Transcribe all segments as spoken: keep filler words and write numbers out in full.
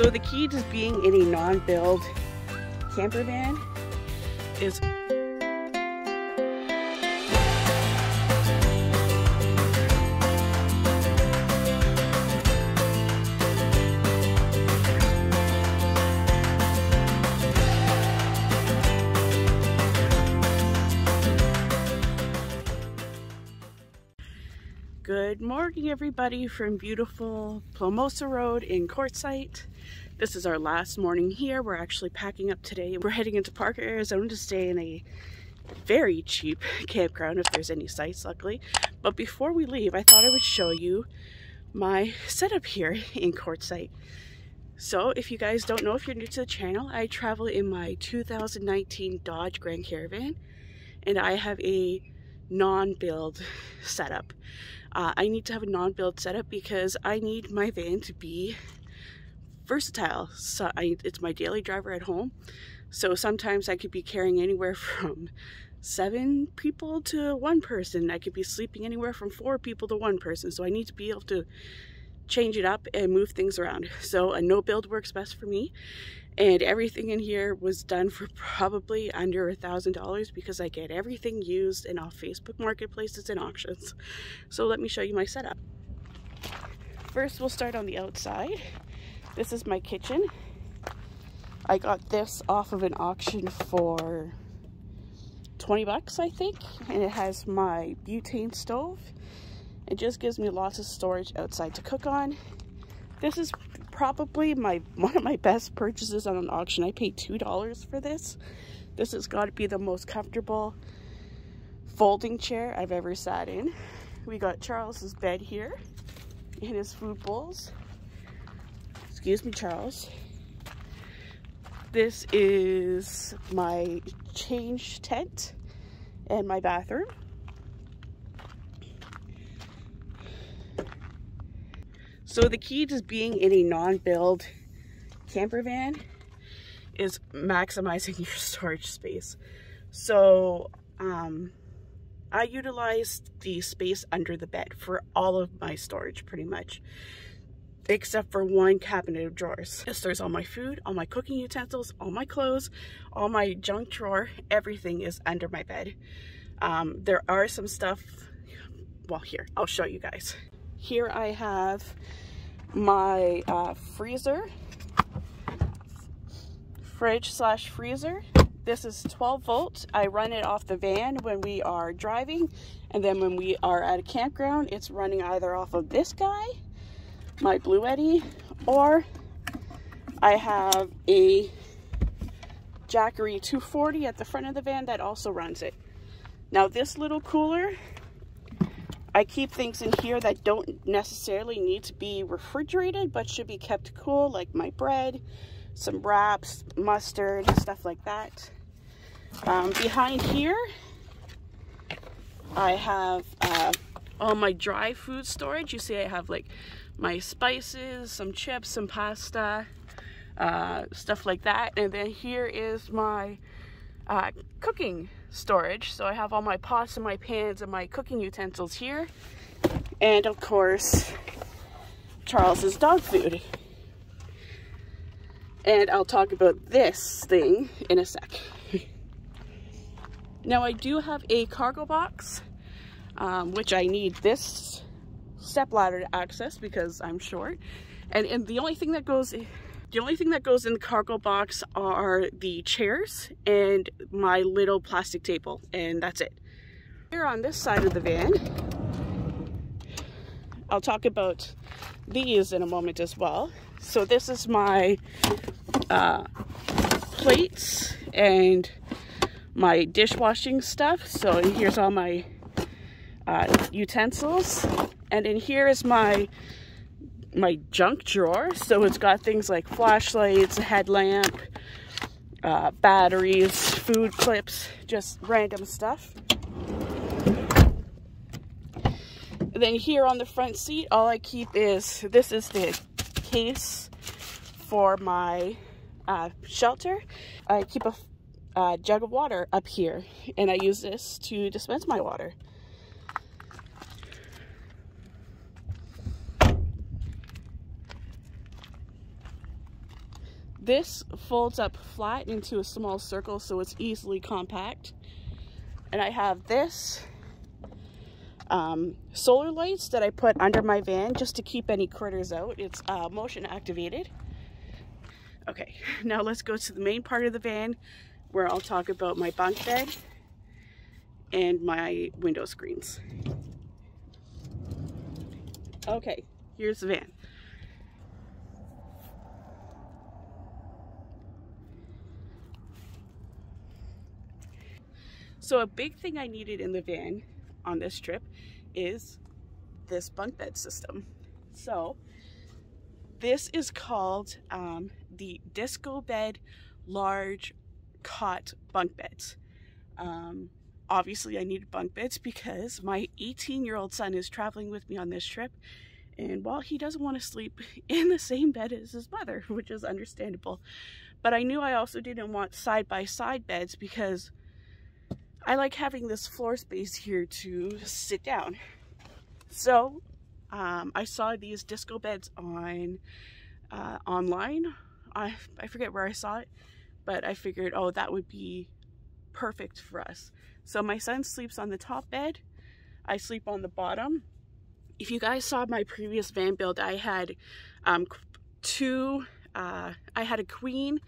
So the key to being in a non-build camper van is Good morning, everybody, from beautiful Plumosa Road in Quartzsite. This is our last morning here. We're actually packing up today. We're heading into Parker, Arizona to stay in a very cheap campground, if there's any sites, luckily. But before we leave, I thought I would show you my setup here in Quartzsite. So if you guys don't know, if you're new to the channel, I travel in my two thousand nineteen Dodge Grand Caravan, and I have a non-build setup. Uh, I need to have a non-build setup because I need my van to be versatile. So I, it's my daily driver at home. So sometimes I could be carrying anywhere from seven people to one person. I could be sleeping anywhere from four people to one person. So I need to be able to change it up and move things around. So a no-build works best for me. And everything in here was done for probably under a thousand dollars, because I get everything used and off Facebook marketplaces and auctions. So let me show you my setup. First, we'll start on the outside. This is my kitchen. I got this off of an auction for twenty bucks, I think. And it has my butane stove. It just gives me lots of storage outside to cook on. This is probably my one of my best purchases on an auction. I paid two dollars for this. This has got to be the most comfortable folding chair I've ever sat in. We got Charles's bed here and his food bowls. Excuse me, Charles. This is my change tent and my bathroom. So the key to being in a non-build camper van is maximizing your storage space. So um, I utilized the space under the bed for all of my storage, pretty much, except for one cabinet of drawers. It stores all my food, all my cooking utensils, all my clothes, all my junk drawer. Everything is under my bed. Um, there are some stuff, well, here, I'll show you guys. Here I have my uh, freezer, fridge slash freezer. This is twelve volt. I run it off the van when we are driving, and then when we are at a campground, it's running either off of this guy, my Blue Eddie, or I have a Jackery two forty at the front of the van that also runs it. Now this little cooler, I keep things in here that don't necessarily need to be refrigerated, but should be kept cool, like my bread, some wraps, mustard, stuff like that. Um, behind here, I have uh, all my dry food storage. You see I have like my spices, some chips, some pasta, uh, stuff like that. And then here is my uh, cooking storage. So I have all my pots and my pans and my cooking utensils here, and of course Charles's dog food. And I'll talk about this thing in a sec. Now I do have a cargo box, um, which I need this step ladder to access because I'm short, and and the only thing that goes The only thing that goes in the cargo box are the chairs and my little plastic table, and that's it. Here on this side of the van, I'll talk about these in a moment as well. So this is my uh, plates and my dishwashing stuff. So here's all my uh, utensils, and in here is my my junk drawer. So it's got things like flashlights, a headlamp, uh, batteries, food clips, just random stuff. And then here on the front seat, all I keep is, this is the case for my uh, shelter. I keep a uh, jug of water up here, and I use this to dispense my water. This folds up flat into a small circle so it's easily compact. And I have this um, solar lights that I put under my van just to keep any critters out. It's uh, motion activated. Okay, now let's go to the main part of the van where I'll talk about my bunk bed and my window screens. Okay, here's the van. So a big thing I needed in the van on this trip is this bunk bed system. So this is called um, the Disco Bed Large Cot Bunk Beds. Um, obviously I needed bunk beds because my eighteen year old son is traveling with me on this trip, and while he doesn't want to sleep in the same bed as his mother, which is understandable, but I knew I also didn't want side by side beds because I like having this floor space here to sit down. So um, I saw these disco beds on uh, online. I, I forget where I saw it, but I figured, oh, that would be perfect for us. So my son sleeps on the top bed. I sleep on the bottom. If you guys saw my previous van build, I had um, two, uh, I had a queen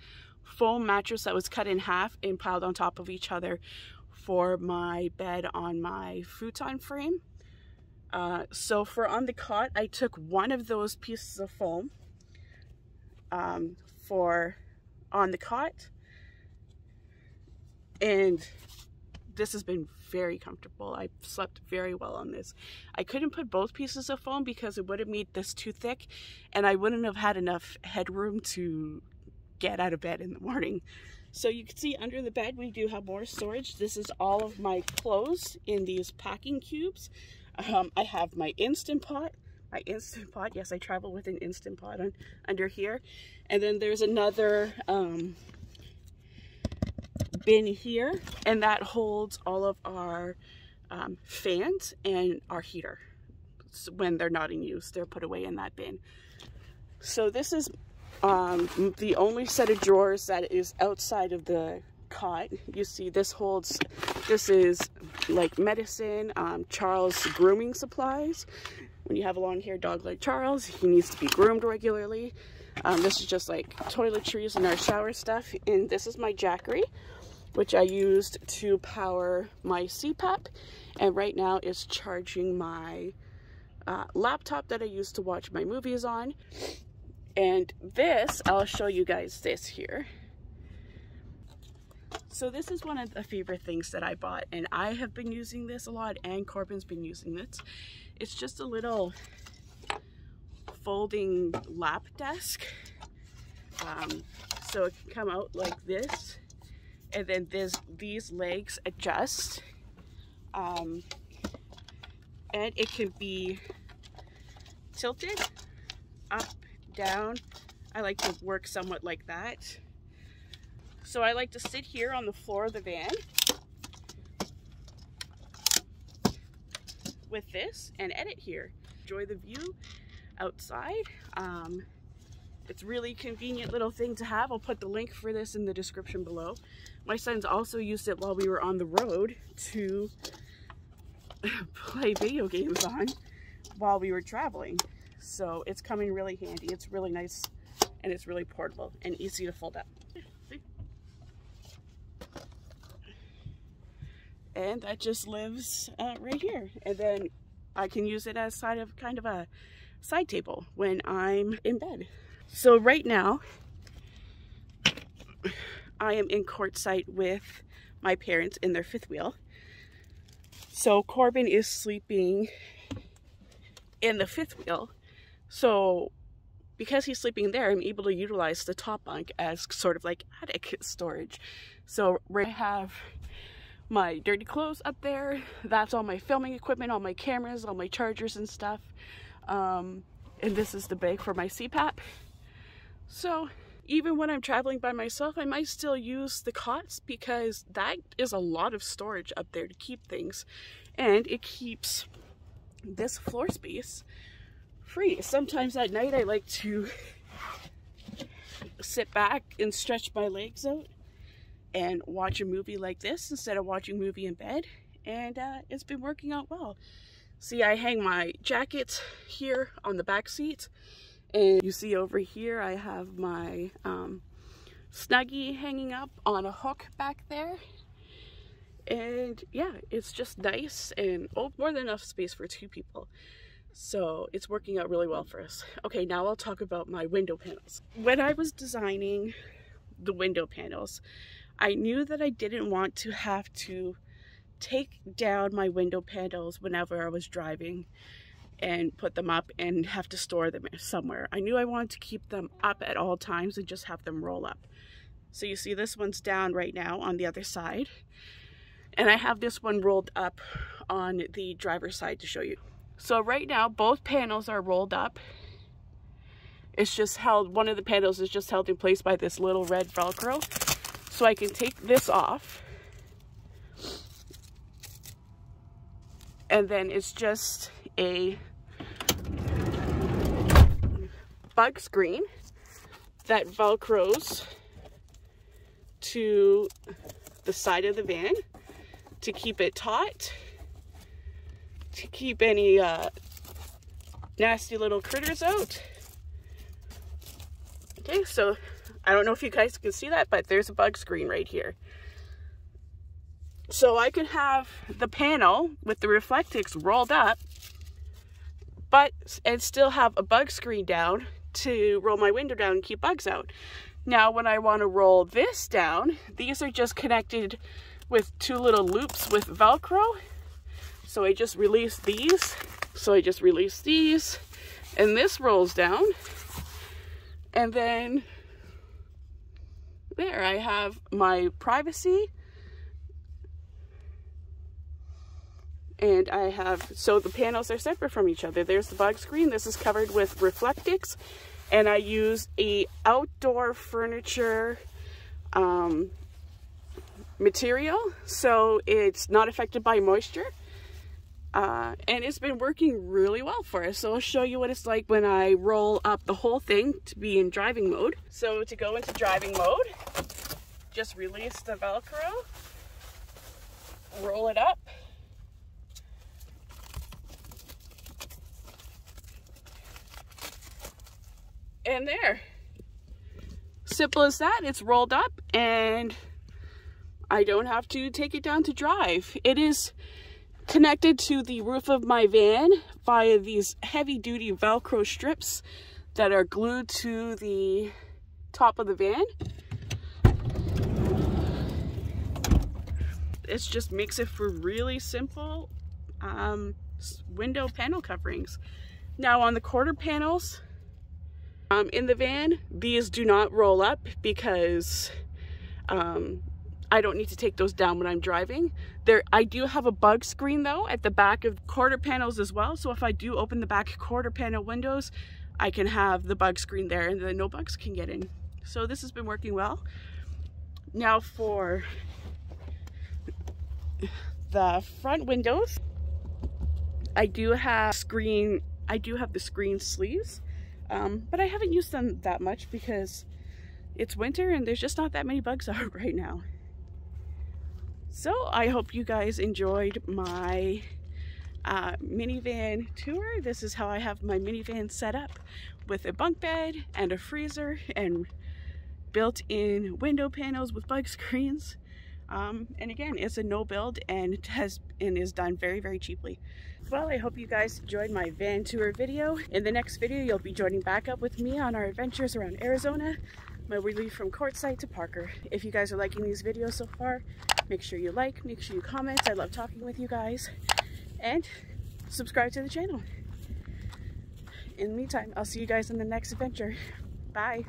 foam mattress that was cut in half and piled on top of each other for my bed on my futon frame. Uh, so for on the cot, I took one of those pieces of foam um, for on the cot, and this has been very comfortable. I slept very well on this. I couldn't put both pieces of foam because it would have made this too thick and I wouldn't have had enough headroom to get out of bed in the morning. So you can see under the bed, we do have more storage. This is all of my clothes in these packing cubes. Um, I have my Instant Pot, my Instant Pot. Yes, I travel with an Instant Pot on, under here. And then there's another um, bin here, and that holds all of our um, fans and our heater. So when they're not in use, they're put away in that bin. So this is Um, the only set of drawers that is outside of the cot. You see this holds, this is like medicine, um, Charles grooming supplies. When you have a long haired dog like Charles, he needs to be groomed regularly. Um, this is just like toiletries and our shower stuff. And this is my Jackery, which I used to power my C PAP. And right now it's charging my uh, laptop that I used to watch my movies on. And this, I'll show you guys this here. So this is one of the favorite things that I bought, and I have been using this a lot, and Corbin's been using this. It's just a little folding lap desk. Um, so it can come out like this, and then this, these legs adjust. Um, and it can be tilted up, down. I like to work somewhat like that. So I like to sit here on the floor of the van with this and edit here. Enjoy the view outside. Um, it's really convenient little thing to have. I'll put the link for this in the description below. My son's also used it while we were on the road to play video games on while we were traveling. So it's coming really handy. It's really nice, and it's really portable and easy to fold up. And that just lives uh, right here. And then I can use it as side of kind of a side table when I'm in bed. So right now, I am in Quartzsite with my parents in their fifth wheel. So Corbin is sleeping in the fifth wheel. So because he's sleeping there, I'm able to utilize the top bunk as sort of like attic storage. So I have my dirty clothes up there. That's all my filming equipment, all my cameras, all my chargers and stuff. Um, and this is the bag for my C PAP. So even when I'm traveling by myself, I might still use the cots because that is a lot of storage up there to keep things. And it keeps this floor space free. Sometimes at night I like to sit back and stretch my legs out and watch a movie like this instead of watching a movie in bed. And uh, it's been working out well. See, I hang my jackets here on the back seat. And you see over here, I have my um, Snuggie hanging up on a hook back there. And yeah, it's just nice and oh, more than enough space for two people. So it's working out really well for us. Okay, now I'll talk about my window panels. When I was designing the window panels, I knew that I didn't want to have to take down my window panels whenever I was driving and put them up and have to store them somewhere. I knew I wanted to keep them up at all times and just have them roll up. So you see this one's down right now on the other side. And I have this one rolled up on the driver's side to show you. So right now, both panels are rolled up. It's just held, one of the panels is just held in place by this little red Velcro. So I can take this off. And then it's just a bug screen that Velcros to the side of the van to keep it taut. To keep any uh, nasty little critters out. Okay, so I don't know if you guys can see that, but there's a bug screen right here. So I can have the panel with the Reflectix rolled up, but and still have a bug screen down to roll my window down and keep bugs out. Now when I want to roll this down, these are just connected with two little loops with Velcro. So I just release these, so I just release these, and this rolls down, and then there I have my privacy, and I have, so the panels are separate from each other. There's the bug screen, this is covered with Reflectix, and I use a outdoor furniture um, material, so it's not affected by moisture. Uh, and it's been working really well for us. So I'll show you what it's like when I roll up the whole thing to be in driving mode. So to go into driving mode, just release the Velcro, roll it up. And there. Simple as that, it's rolled up and I don't have to take it down to drive. It is connected to the roof of my van via these heavy-duty Velcro strips that are glued to the top of the van. It just makes it for really simple um, window panel coverings. Now on the quarter panels um, in the van, these do not roll up because um, I don't need to take those down when I'm driving. There, I do have a bug screen though at the back of quarter panels as well. So if I do open the back quarter panel windows, I can have the bug screen there and then no bugs can get in. So this has been working well. Now for the front windows, I do have screen, I do have the screen sleeves, um, but I haven't used them that much because it's winter and there's just not that many bugs out right now. So I hope you guys enjoyed my uh, minivan tour. This is how I have my minivan set up with a bunk bed and a freezer and built-in window panels with bug screens. Um, and again, it's a no-build and it has and is done very, very cheaply. Well, I hope you guys enjoyed my van tour video. In the next video, you'll be joining back up with me on our adventures around Arizona. When we leave from Quartzsite to Parker. If you guys are liking these videos so far, make sure you like, make sure you comment. I love talking with you guys. And subscribe to the channel. In the meantime, I'll see you guys in the next adventure. Bye.